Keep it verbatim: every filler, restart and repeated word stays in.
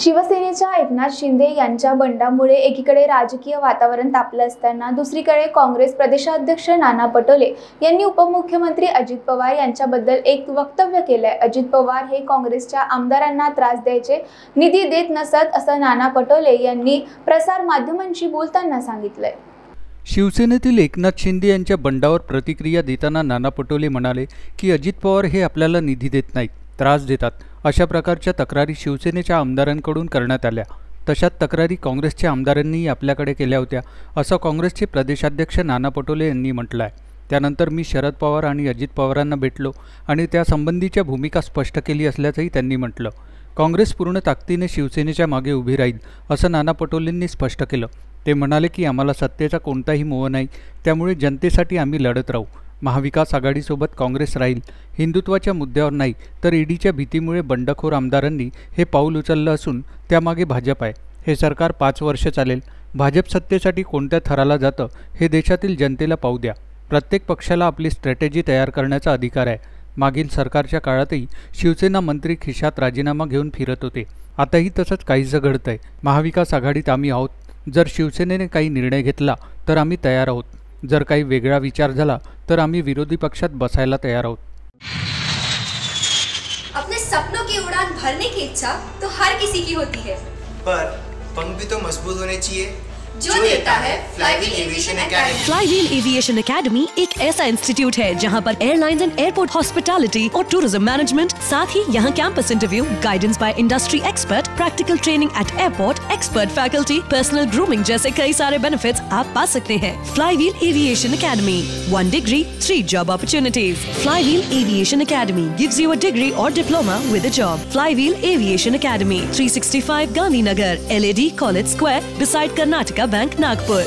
शिवसेनेच्या एकनाथ शिंदे यांच्या बंडामुळे एकीकडे राजकीय वातावरण तापलं असताना दुसरीकडे काँग्रेस प्रदेशाध्यक्ष नाना पटोले यांनी उपमुख्यमंत्री अजित पवार यांच्याबद्दल एक वक्तव्य केलंय। अजित पवार हे काँग्रेसच्या आमदारांना त्रास द्यायचे, निधी देत नसत असं नाना पटोले यांनी प्रसार माध्यमांशी बोलताना सांगितलंय। शिवसेनेतील एकनाथ शिंदे यांच्या बंडावर प्रतिक्रिया देताना नाना पटोले म्हणाले की अजित पवार हे आपल्याला निधी देत नाहीत, त्रास देतात, अशा प्रकारच्या तक्रारी शिवसेनेच्या आमदारांकडून करण्यात आल्या। तशात तक्रारी काँग्रेसच्या आमदारांनीही आपल्याकडे केल्या होत्या असं काँग्रेसचे प्रदेशाध्यक्ष नाना पटोले यांनी म्हटलं आहे। त्यानंतर मी शरद पवार आणि अजित पवारांना भेटलो आणि त्यासंबंधीच्या भूमिका स्पष्ट केली असल्याचंही त्यांनी म्हटलं। काँग्रेस पूर्ण ताकदीने शिवसेनेच्या मागे उभी राहील असं नाना पटोलेंनी स्पष्ट केलं। ते म्हणाले की आम्हाला सत्तेचा कोणताही मोह नाही, त्यामुळे जनतेसाठी आम्ही लढत राहू। महाविकास आघाडीसोबत काँग्रेस राहील, हिंदुत्वाच्या मुद्द्यावर नाही तर ईडीच्या भीतीमुळे बंडखोर आमदारांनी हे पाऊल उचललं असून त्यामागे भाजप आहे। हे सरकार पाच वर्ष चालेल, भाजप सत्तेसाठी कोणत्या थराला जातं हे देशातील जनतेला पाहू द्या। प्रत्येक पक्षाला आपली स्ट्रॅटेजी तयार करण्याचा अधिकार आहे। मागील सरकारच्या काळातही शिवसेना मंत्री खिशात राजीनामा घेऊन फिरत होते, आताही तसंच काहीसं घडतंय। महाविकास आघाडीत आम्ही आहोत, जर शिवसेनेने काही निर्णय घेतला तर आम्ही तयार आहोत, जर काही वेगळा विचार झाला तर आम्ही विरोधी पक्षात बसायला तैयार आहोत। अपने सपनों की उड़ान भरने की इच्छा तो हर किसी की होती है, पर पंख भी तो मजबूत होने चाहिए जो देता है Flywheel aviation academy. Flywheel aviation academy एक ऐसा इंस्टीट्यूट है जहां पर एयरलाइंस एंड एयरपोर्ट हॉस्पिटैलिटी और टूरिज्म मैनेजमेंट, साथ ही यहां campus interview, guidance by industry expert, practical training at airport, expert faculty, personal grooming जैसे कई सारे बेनिफिट्स आप पा सकते हैं। Flywheel aviation academy, one degree three job opportunities. Flywheel aviation academy gives you a degree और diploma with a job. Flywheel aviation academy three sixty five Gandhinagar, LAD college square, beside Karnataka bank Nagpur.